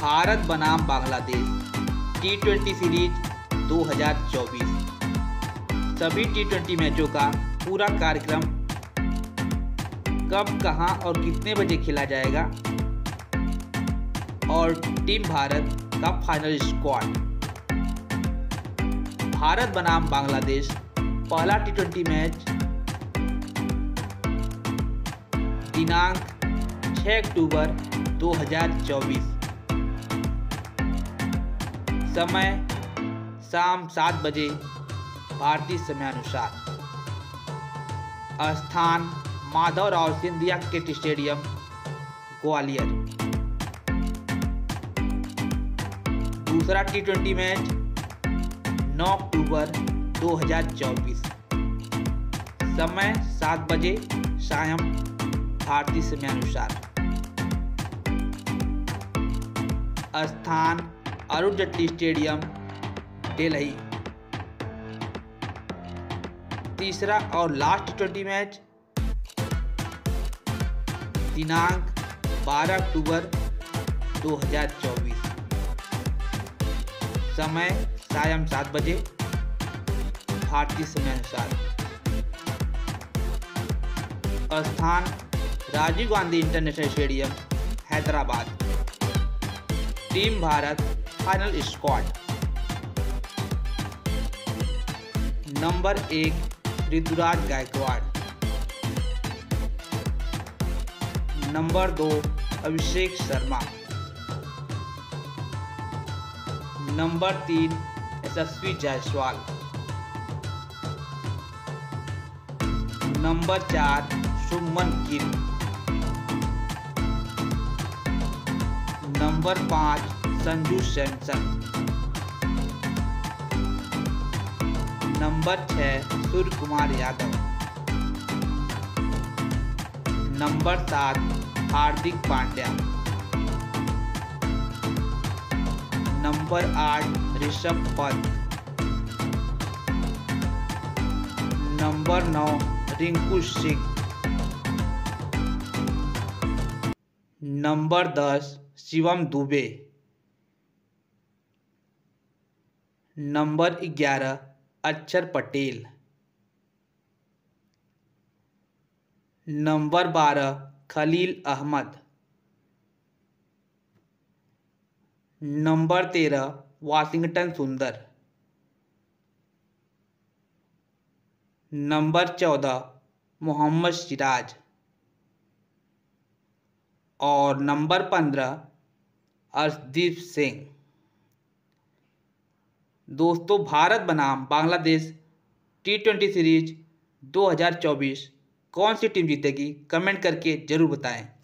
भारत बनाम बांग्लादेश टी20 सीरीज 2024। सभी टी20 मैचों का पूरा कार्यक्रम कब, कहां और कितने बजे खेला जाएगा और टीम भारत का फाइनल स्क्वाड। भारत बनाम बांग्लादेश पहला टी20 मैच दिनांक 6 अक्टूबर 2024, समय शाम 7 बजे भारतीय समयानुसार। स्थान माधवराज सिंधिया क्रिकेट स्टेडियम ग्वालियर। दूसरा टी20 मैच 9 अक्टूबर 2024, समय 7 बजे सायं भारतीय समयानुसार। स्थान अरुण जेटली स्टेडियम दिल्ली। तीसरा और लास्ट टी20 मैच दिनांक 12 अक्टूबर 2024, समय सायं 7 बजे भारतीय समयानुसार। स्थान Rajiv Gandhi international stadium Hyderabad. Team Bharat final squad. Number 1 Ruturaj Gaikwad. Number 2 Abhishek Sharma. Number 3 Yashasvi Jaiswal. Number 4 Shubman Gill. Number 5 Sanju Samson. Number 6 Surya Kumar Yadav. Number 7 Hardik Pandya. Number 8 Rishabh Pant. Number 9 Rinku Singh. Number 10 Shivam Dube. Number 11 Axar Patel. Number 12 Khaleel Ahmed. Number 13 Washington Sundar. Number 14 Mohammed Siraj. और नंबर 15 अर्शदीप सिंह। दोस्तों, भारत बनाम बांग्लादेश टी20 सीरीज 2024 कौन सी टीम जीतेगी, कमेंट करके ज़रूर बताएं।